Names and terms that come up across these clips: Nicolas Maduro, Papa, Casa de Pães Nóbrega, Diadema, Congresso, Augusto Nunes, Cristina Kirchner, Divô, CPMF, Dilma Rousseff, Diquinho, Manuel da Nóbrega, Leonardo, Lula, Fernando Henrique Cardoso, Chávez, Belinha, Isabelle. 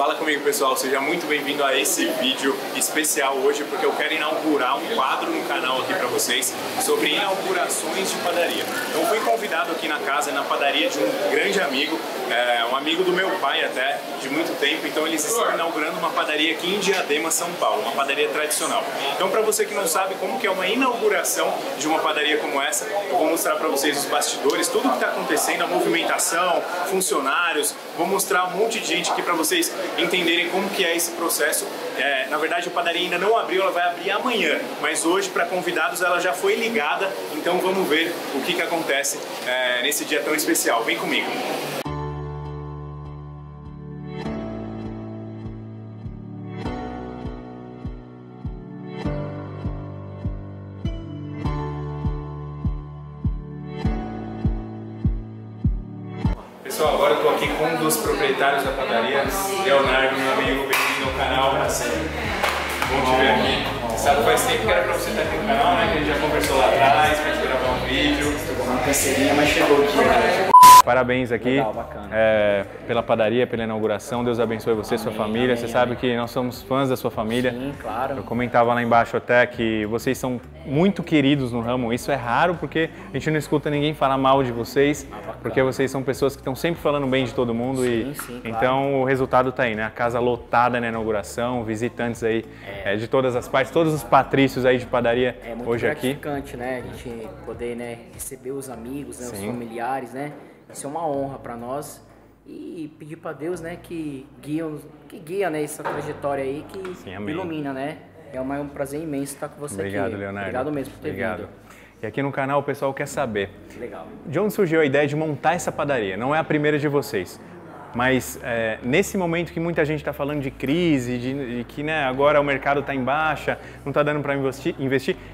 Fala comigo, pessoal, seja muito bem-vindo a esse vídeo especial hoje, porque eu quero inaugurar um quadro no canal aqui para vocês sobre inaugurações de padaria. Eu fui convidado aqui na casa, na padaria de um grande amigo, um amigo do meu pai até, de muito tempo. Então eles estão inaugurando uma padaria aqui em Diadema, São Paulo, uma padaria tradicional. Então para você que não sabe como que é uma inauguração de uma padaria como essa, eu vou mostrar para vocês os bastidores, tudo que está acontecendo, a movimentação, funcionários, vou mostrar um monte de gente aqui para vocês entenderem como que é esse processo. Na verdade a padaria ainda não abriu, ela vai abrir amanhã, mas hoje para convidados ela já foi ligada, então vamos ver o que acontece nesse dia tão especial. Vem comigo! Pessoal, agora eu estou aqui com um dos proprietários da padaria, Leonardo, meu amigo, bem-vindo ao canal. Bom te ver aqui. Sabe, faz tempo que era para você estar aqui no canal, né? Que a gente já conversou lá atrás, pra gente gravar um vídeo. Estou com uma canseirinha, mas chegou aqui, né? Parabéns aqui. Legal, bacana. Pela padaria, pela inauguração. Deus abençoe você, amém, sua família. Amém, você sabe que nós somos fãs da sua família. Sim, claro. Eu comentava lá embaixo até que vocês são muito queridos no ramo. Isso é raro porque a gente não escuta ninguém falar mal de vocês, porque vocês são pessoas que estão sempre falando bem de todo mundo. Sim, sim, claro. Então o resultado está aí, né? A casa lotada na inauguração, visitantes aí de todas as partes, todos os patrícios aí de padaria hoje aqui. É muito gratificante, né? A gente poder, né, receber os amigos, né, os familiares, né? Isso é uma honra para nós e pedir para Deus, né, que guia, né, essa trajetória aí, que sim, ilumina, né? É um prazer imenso estar com você. Obrigado, aqui. Leonardo. Obrigado mesmo por ter vindo. E aqui no canal o pessoal quer saber. Legal. De onde surgiu a ideia de montar essa padaria? Não é a primeira de vocês. Mas nesse momento que muita gente está falando de crise, de que, né, agora o mercado está em baixa, não está dando para investir,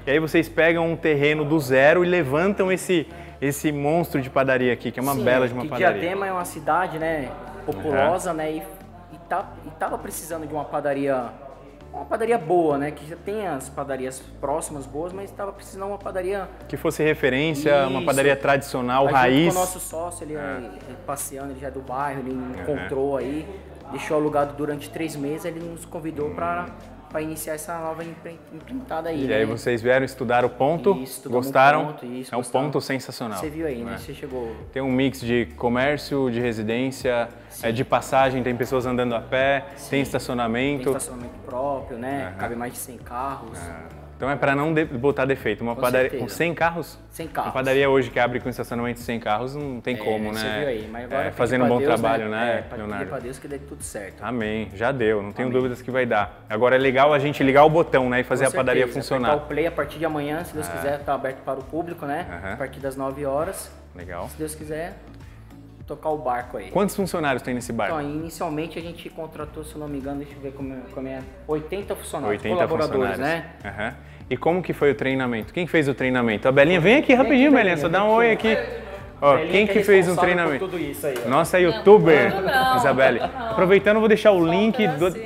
e aí vocês pegam um terreno do zero e levantam esse monstro de padaria aqui, que é uma bela de uma padaria. Diadema é uma cidade, né, populosa, né, e tava precisando de uma padaria boa, né, que já tem as padarias próximas boas, mas estava precisando de uma padaria que fosse referência. Isso. Uma padaria tradicional, raiz. O nosso sócio, ele passeando, ele já é do bairro, ele encontrou aí, deixou alugado durante 3 meses, ele nos convidou para iniciar essa nova empreitada aí. E aí, né? Vocês vieram estudar o ponto, isso, gostaram? Ponto, isso, é um ponto sensacional. Você viu aí, né? Você chegou. Tem um mix de comércio, de residência, de passagem, tem pessoas andando a pé, tem estacionamento. Tem estacionamento próprio, né? Cabe mais de 100 carros. Então é para não botar defeito. Uma padaria com 100 carros? 100 carros. Uma padaria hoje que abre com estacionamento de 100 carros não tem como, né? Você viu aí, mas agora fazendo um bom trabalho, né, Leonardo? Pedir para Deus que dê tudo certo. Amém, já deu, não tenho dúvidas que vai dar. Agora é legal a gente ligar o botão, né, e fazer a padaria funcionar. Apertar o play a partir de amanhã, se Deus quiser, tá aberto para o público, né? A partir das 9 horas. Legal. Se Deus quiser, tocar o barco aí. Quantos funcionários tem nesse barco? Então, inicialmente a gente contratou, se não me engano, deixa eu ver como é, 80 funcionários, 80 colaboradores, né? Uhum. E como que foi o treinamento? Quem fez o treinamento? A Belinha, vem aqui rapidinho, Belinha, só dá um oi aqui. Ó, quem que fez o treinamento? Tudo isso aí, nossa youtuber, Isabelle. Aproveitando, vou deixar o link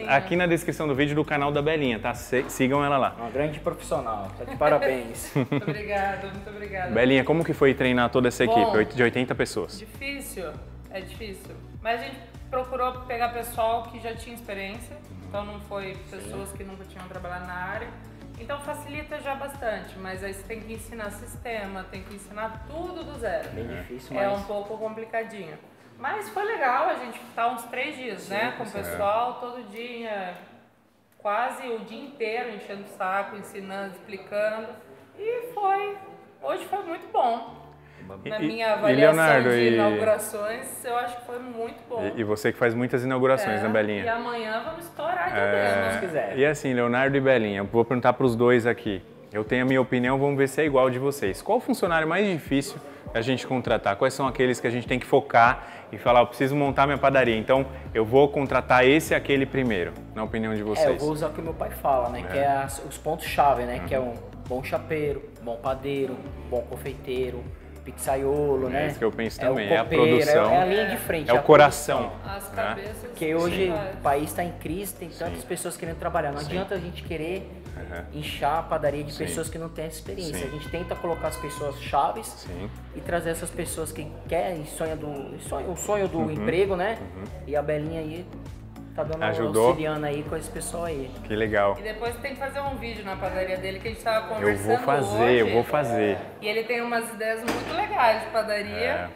aqui na descrição do vídeo do canal da Belinha, tá? Sigam ela lá. Uma grande profissional, tá de parabéns. Muito obrigada. Belinha, como que foi treinar toda essa equipe de 80 pessoas? Difícil, é difícil. Mas a gente procurou pegar pessoal que já tinha experiência, então não foi pessoas que nunca tinham trabalhado na área. Então facilita já bastante, mas aí você tem que ensinar sistema, tem que ensinar tudo do zero. Bem difícil, mas... É um pouco complicadinho. Mas foi legal, a gente tá uns 3 dias, sim, né, com o pessoal, todo dia, quase o dia inteiro, enchendo o saco, ensinando, explicando. E foi, hoje foi muito bom. Na minha avaliação de inaugurações, eu acho que foi muito bom. E você que faz muitas inaugurações, né, Belinha? E amanhã vamos estourar de Deus, se quiser. E assim, Leonardo e Belinha, eu vou perguntar para os dois aqui. Eu tenho a minha opinião, vamos ver se é igual de vocês. Qual o funcionário mais difícil a gente contratar? Quais são aqueles que a gente tem que focar e falar, eu preciso montar minha padaria, então eu vou contratar esse e aquele primeiro, na opinião de vocês? Eu vou usar o que meu pai fala, né, que é os pontos-chave, né, que é um bom chapeiro, bom padeiro, bom confeiteiro, pizzaiolo, né? É isso que eu penso também, é copeiro, a produção. É a linha de frente. É o coração. As cabeças. Porque hoje o país está em crise, tem tantas pessoas querendo trabalhar. Não adianta a gente querer inchar a padaria de pessoas que não têm essa experiência. A gente tenta colocar as pessoas chaves e trazer essas pessoas que querem, o sonho do emprego, né? E a Belinha aí tá dando auxiliando aí com esse pessoal aí. Que legal. E depois tem que fazer um vídeo na padaria dele que a gente tava conversando. Eu vou fazer hoje. E ele tem umas ideias muito legais de padaria.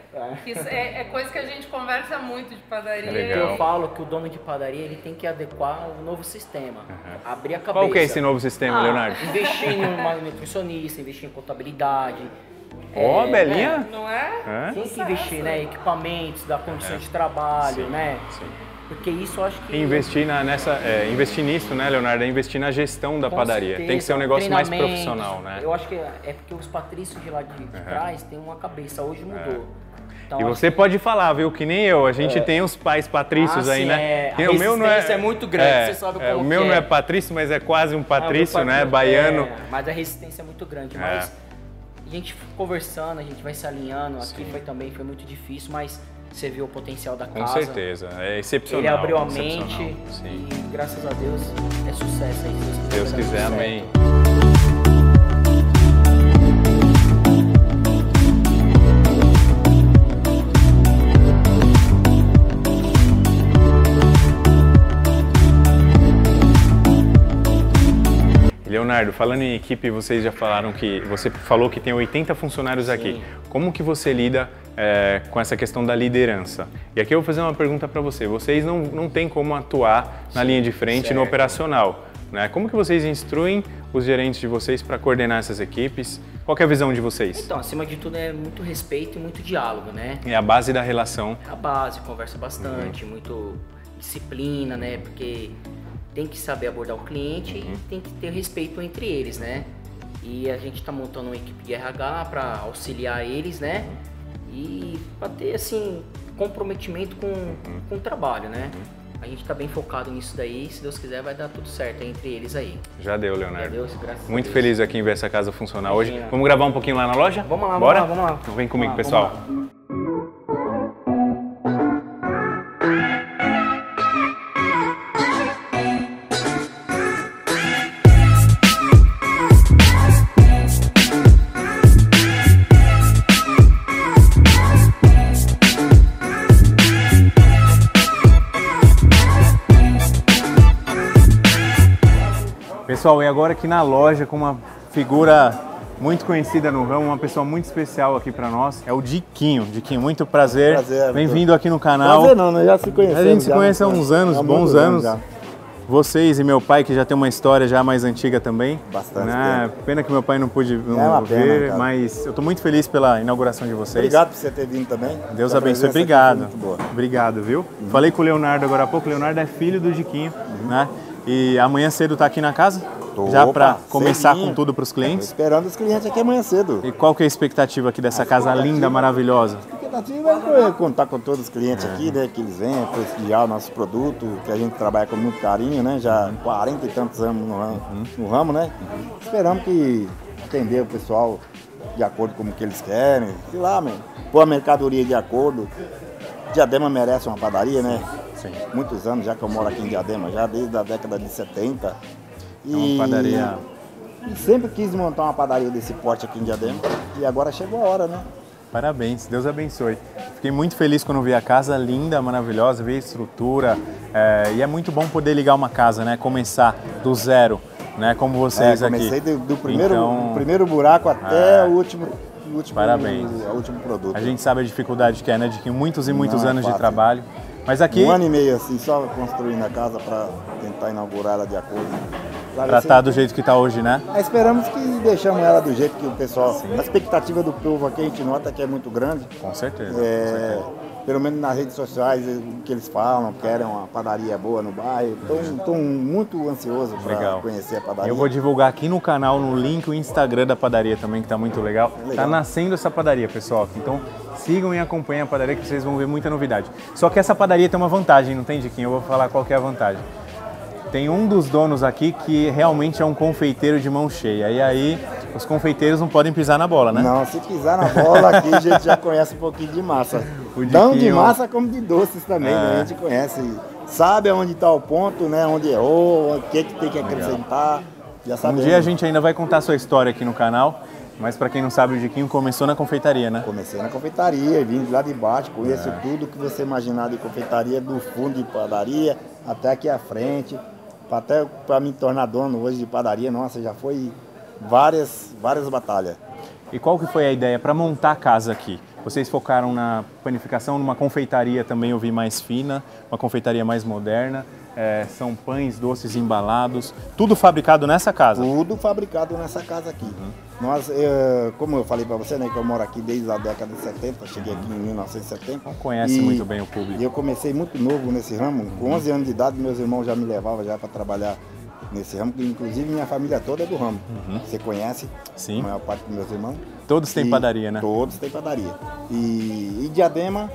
É coisa que a gente conversa muito de padaria. Legal. Eu falo que o dono de padaria ele tem que adequar o novo sistema. Abrir a cabeça. Qual que é esse novo sistema, Leonardo? Investir em uma nutricionista, investir em contabilidade. Ó, Belinha! Não é? Tem que investir, né? Equipamentos, dar condições de trabalho, né? Sim. Porque isso eu acho que... Investir, investir nisso, né, Leonardo? É investir na gestão da padaria. Certeza, tem que ser um negócio mais profissional, né? Eu acho que é porque os patrícios de lá de trás têm uma cabeça, hoje mudou. Então, e você pode falar, viu, que nem eu, a gente tem os pais patrícios aí, né? A resistência não é muito grande, você sabe como é. O meu não é patrício, mas é quase um patrício, né, baiano. Mas a resistência é muito grande, mas a gente conversando, a gente vai se alinhando, aqui foi muito difícil, mas... Você viu o potencial da casa. Com certeza, é excepcional. Ele abriu a mente e graças a Deus é sucesso aí. Se Deus quiser, amém. Leonardo, falando em equipe, vocês já falaram que você falou que tem 80 funcionários aqui. Como que você lida com essa questão da liderança? E aqui eu vou fazer uma pergunta para você. Vocês não tem como atuar na linha de frente, no operacional, né? Como que vocês instruem os gerentes de vocês para coordenar essas equipes? Qual que é a visão de vocês? Então, acima de tudo é muito respeito e muito diálogo, né? É a base da relação. A base, conversa bastante, muito disciplina, né? Porque tem que saber abordar o cliente e tem que ter respeito entre eles, né? E a gente está montando uma equipe de RH para auxiliar eles, né? E para ter, assim, comprometimento com o trabalho, né? A gente está bem focado nisso daí, se Deus quiser vai dar tudo certo entre eles aí. Já deu, Leonardo. Deus, graças Muito a Deus. Feliz aqui em ver essa casa funcionar hoje. Vamos gravar um pouquinho lá na loja? Vamos lá, bora? Vamos lá, vamos lá. Então vem comigo, pessoal. Pessoal, e agora aqui na loja com uma figura muito conhecida no ramo, uma pessoa muito especial aqui para nós, é o Diquinho. Diquinho, muito prazer. Bem-vindo aqui no canal. Prazer não, nós já se conhecemos. A gente se conhece há uns anos, bons anos. Vocês e meu pai, que já tem uma história já mais antiga também. Bastante. Pena que meu pai não pôde ver, mas eu estou muito feliz pela inauguração de vocês. Obrigado por você ter vindo também. Deus abençoe. Obrigado. Muito boa. Obrigado, viu? Falei com o Leonardo agora há pouco. O Leonardo é filho do Diquinho, né? E amanhã cedo tá aqui na casa? Tô, já para começar com tudo para os clientes? Esperando os clientes aqui amanhã cedo. E qual que é a expectativa aqui dessa casa linda, maravilhosa? A expectativa é contar com todos os clientes aqui, né? Que eles venham, prestigiar o nosso produto, que a gente trabalha com muito carinho, né? Já 40 e tantos anos no ramo, né? Esperamos que atender o pessoal de acordo com o que eles querem. Sei lá, mano. Pôr a mercadoria de acordo. Diadema merece uma padaria, né? Sim. Muitos anos já que eu moro aqui em Diadema, já desde a década de 70. E é uma padaria. Sempre quis montar uma padaria desse porte aqui em Diadema e agora chegou a hora, né? Parabéns, Deus abençoe. Fiquei muito feliz quando vi a casa linda, maravilhosa, vi a estrutura. E é muito bom poder ligar uma casa, né? Começar do zero, né? Como vocês comecei aqui. Comecei do primeiro buraco até o último. Parabéns. O último produto. A gente sabe a dificuldade que é, né? De que muitos e muitos anos de trabalho. Mas aqui... Um ano e meio, assim, só construindo a casa para tentar inaugurar ela de acordo. Para estar do jeito que está hoje, né? Esperamos que deixamos ela do jeito que o pessoal... Sim. A expectativa do povo aqui, a gente nota que é muito grande. Com certeza, pelo menos nas redes sociais, o que eles falam, querem uma padaria boa no bairro. Estou muito ansioso para conhecer a padaria. Eu vou divulgar aqui no canal, no link, o Instagram da padaria também, que está muito legal. Está nascendo essa padaria, pessoal. Então... Sigam e acompanhem a padaria que vocês vão ver muita novidade. Só que essa padaria tem uma vantagem, não tem, Diquinho? Eu vou falar qual que é a vantagem. Tem um dos donos aqui que realmente é um confeiteiro de mão cheia. E aí os confeiteiros não podem pisar na bola, né? Não, se pisar na bola aqui a gente já conhece um pouquinho de massa. Não de massa como de doces também, né? A gente conhece. Sabe onde está o ponto, né? Onde errou, o que tem que acrescentar. Já sabemos. Um dia a gente ainda vai contar a sua história aqui no canal. Mas para quem não sabe, o Diquinho começou na confeitaria, né? Comecei na confeitaria, vim de lá de baixo, conheço tudo que você imaginar de confeitaria, do fundo de padaria até aqui à frente, até para me tornar dono hoje de padaria, nossa, já foi várias batalhas. E qual que foi a ideia para montar a casa aqui? Vocês focaram na panificação, numa confeitaria também eu vi mais fina, uma confeitaria mais moderna, são pães, doces embalados, tudo fabricado nessa casa? Tudo fabricado nessa casa aqui. Nós, como eu falei para você, né, que eu moro aqui desde a década de 70, cheguei aqui em 1970. Conhece muito bem o público. E eu comecei muito novo nesse ramo, com 11 anos de idade meus irmãos já me levavam já para trabalhar nesse ramo, que inclusive minha família toda é do ramo. Você conhece? Sim. A maior parte dos meus irmãos. Todos têm padaria, né? Todos têm padaria. E Diadema,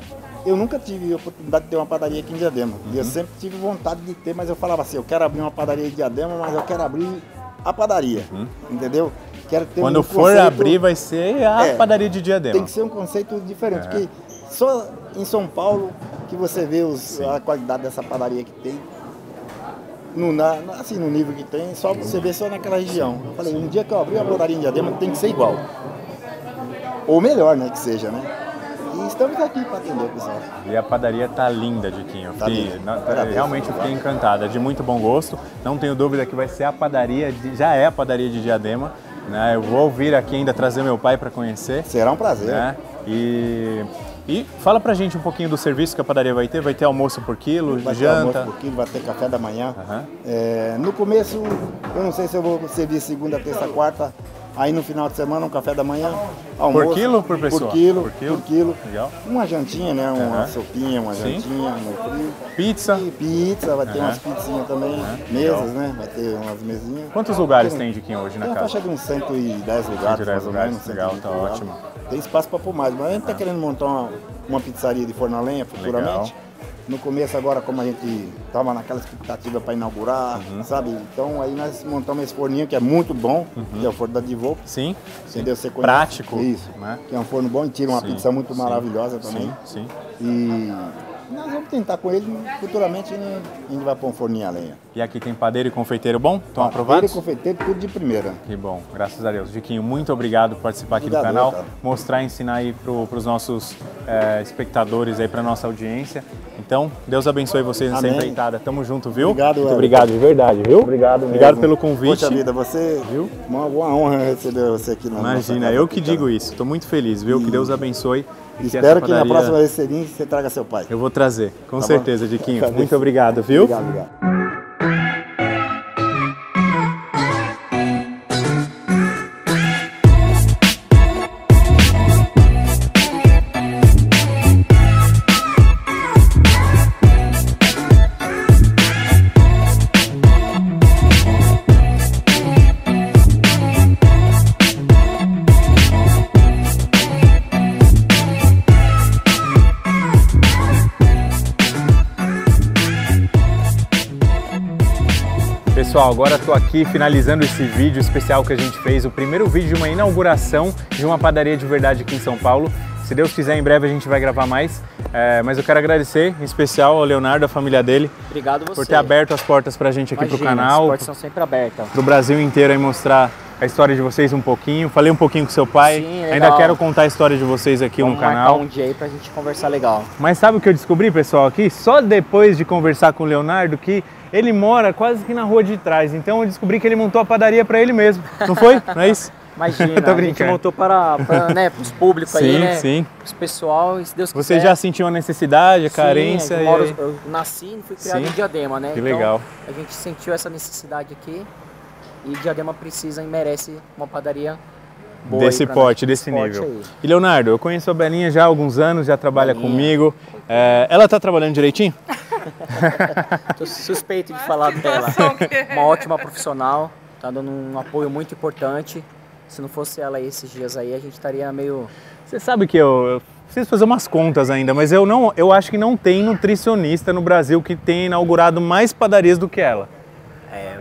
eu nunca tive a oportunidade de ter uma padaria aqui em Diadema. E eu sempre tive vontade de ter, mas eu falava assim, eu quero abrir uma padaria em Diadema, mas eu quero abrir a padaria, entendeu? Quero ter Quando um for conceito... abrir, vai ser a padaria de Diadema. Tem que ser um conceito diferente, porque só em São Paulo que você vê a qualidade dessa padaria que tem. Assim, no nível que tem, só você vê só naquela região. Eu falei, um dia que eu abrir uma padaria em Diadema tem que ser igual. Ou melhor, né, que seja, né? E estamos aqui para atender o pessoal. E a padaria tá linda, Diquinho. Tá realmente eu fiquei encantada, de muito bom gosto. Não tenho dúvida que vai ser a padaria, já é a padaria de Diadema. Né? Eu vou vir aqui ainda trazer meu pai para conhecer. Será um prazer. Né? E fala pra gente um pouquinho do serviço que a padaria vai ter. Vai ter almoço por quilo, janta? Vai ter almoço por quilo, vai ter café da manhã. No começo, eu não sei se eu vou servir segunda, terça, quarta. Aí no final de semana, um café da manhã, almoço. Por quilo ou por pessoa? Por quilo, por quilo. Legal. Uma jantinha, né? Uma sopinha, uma jantinha, um frio. Pizza. E pizza, vai ter umas pizzinhas também. Mesas, né? Vai ter umas mesinhas. Quantos lugares tem Diquinho hoje na casa? Tem uma faixa de uns 110 lugares. 110 lugares, legal, tá ótimo. Tem espaço para pôr mais, mas a gente tá querendo montar uma pizzaria de forno a lenha futuramente. Legal. No começo agora, como a gente estava naquela expectativa para inaugurar, sabe? Então aí nós montamos esse forninho que é muito bom, que é o forno da Divô. Sim. Entendeu? Você conhece? Prático. Isso, né? Que é um forno bom e tira uma pizza muito maravilhosa também. Sim, E nós vamos tentar com ele, futuramente a gente vai pôr um forninho a lenha. E aqui tem padeiro e confeiteiro bom? Estão aprovados? Padeiro e confeiteiro, tudo de primeira. Que bom, graças a Deus. Diquinho, muito obrigado por participar aqui do canal, mostrar e ensinar aí para os nossos espectadores, para a nossa audiência. Então, Deus abençoe vocês nessa empreitada. Tamo junto, viu? Obrigado, muito obrigado, de verdade, viu? Obrigado mesmo. Obrigado pelo convite. Poxa vida, você, viu? Uma honra receber você aqui na nossa casa. Imagina, eu que digo isso. Estou muito feliz, viu? Que Deus abençoe. Espero que na próxima vez você traga seu pai. Eu vou trazer, com certeza, Diquinho. Muito obrigado, viu? Obrigado, obrigado. Pessoal, agora estou aqui finalizando esse vídeo especial que a gente fez, o primeiro vídeo de uma inauguração de uma padaria de verdade aqui em São Paulo. Se Deus quiser, em breve a gente vai gravar mais, mas eu quero agradecer em especial ao Leonardo, a família dele. Obrigado você. Por ter aberto as portas pra gente aqui. Imagina, pro canal. As portas são sempre abertas. Pro Brasil inteiro aí mostrar a história de vocês um pouquinho. Falei um pouquinho com seu pai. Sim, legal. Ainda quero contar a história de vocês aqui no canal. Vamos marcar um dia aí pra gente conversar legal. Mas sabe o que eu descobri, pessoal, aqui? Só depois de conversar com o Leonardo que ele mora quase que na rua de trás, então eu descobri que ele montou a padaria pra ele mesmo. Não foi? Não é isso? Imagina, a gente montou para os públicos aí, né? Sim, os pessoal, e se Deus quiser... Você já sentiu a necessidade, a carência? Sim, eu nasci e fui criado em Diadema, né? Que legal. Então, a gente sentiu essa necessidade aqui e Diadema precisa e merece uma padaria boa. Desse porte, desse nível. Aí. E Leonardo, eu conheço a Belinha já há alguns anos, já trabalha comigo. Ela tá trabalhando direitinho? Tô suspeito de falar dela. Uma ótima profissional, tá dando um apoio muito importante. Se não fosse ela aí esses dias aí, a gente estaria meio... Você sabe que eu preciso fazer umas contas ainda, mas eu acho que não tem nutricionista no Brasil que tenha inaugurado mais padarias do que ela.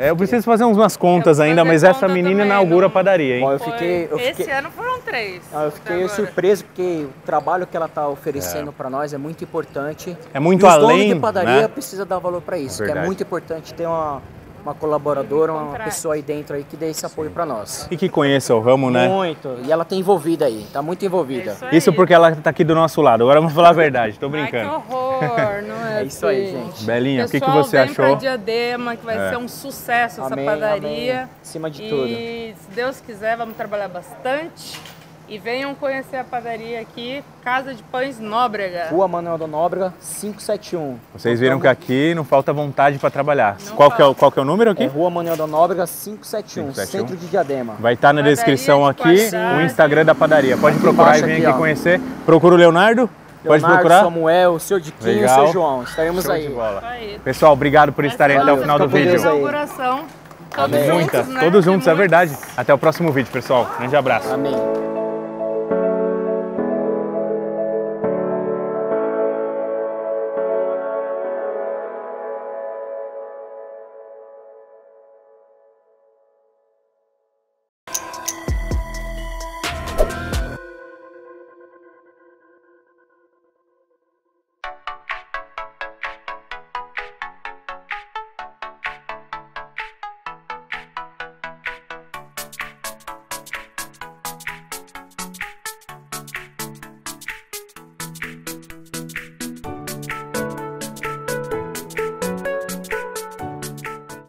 Eu preciso fazer umas contas ainda, mas essa menina inaugura a padaria, hein? Bom, esse ano foram 3. Eu fiquei surpreso, porque o trabalho que ela está oferecendo para nós é muito importante. É muito além, né? E os donos de padaria precisam dar valor para isso, que é muito importante ter uma... uma colaboradora, uma pessoa aí dentro aí que dê esse apoio para nós. E que conheça o ramo, né? Muito. E ela tá envolvida aí, tá muito envolvida. Isso porque ela tá aqui do nosso lado. Agora vamos falar a verdade, tô brincando. Ai, que horror, não é? É isso aí, gente. Belinha, o que que você achou? Pessoal, vem pra Diadema, que vai ser um sucesso essa padaria. Amém. Acima de tudo. E se Deus quiser, vamos trabalhar bastante. E venham conhecer a padaria aqui, Casa de Pães Nóbrega. Rua Manuel da Nóbrega, 571. Vocês viram que aqui não falta vontade para trabalhar. Qual que é o número aqui? É Rua Manuel da Nóbrega, 571, centro de Diadema. Vai estar na descrição aqui o Instagram da padaria. Pode procurar e vir aqui conhecer. Procura o Leonardo. Pode procurar. Samuel, o seu Diquinho, o seu João. Estaremos aí. Pessoal, obrigado por estarem até o final do vídeo. Todos juntos, é verdade. Até o próximo vídeo, pessoal. Grande abraço. Amém.